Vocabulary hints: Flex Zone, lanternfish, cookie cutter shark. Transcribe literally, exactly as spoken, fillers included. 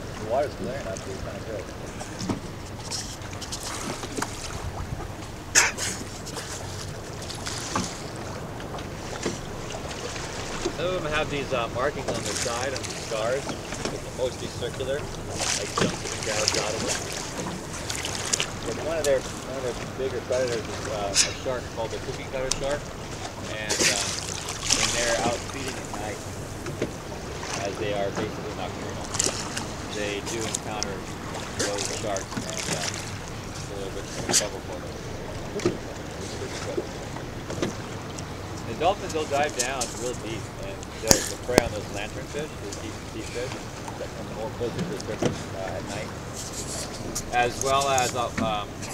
The water's glaring up, it's kind of good. Some of them have these uh, markings on the side, on the scars. They're mostly circular, like jumps in the ground, got them. One of their one of their bigger predators is uh, a shark called the cookie cutter shark, and uh, when they're out feeding at night, as they are basically nocturnal, they do encounter those sharks, and uh, it's a little bit of trouble for them. The dolphins will dive down real deep, and they'll, they'll prey on those lanternfish, those deep sea fish that come more closer to the surface uh, at night, as well as uh, um,